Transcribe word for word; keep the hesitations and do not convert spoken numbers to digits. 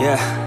Yeah.